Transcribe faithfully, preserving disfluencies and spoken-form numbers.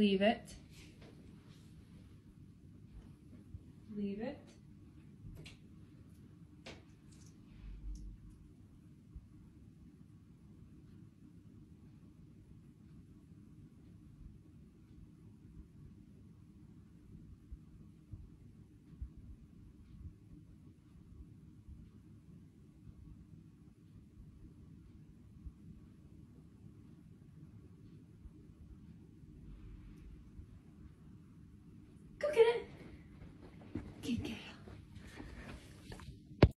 leave it, leave it,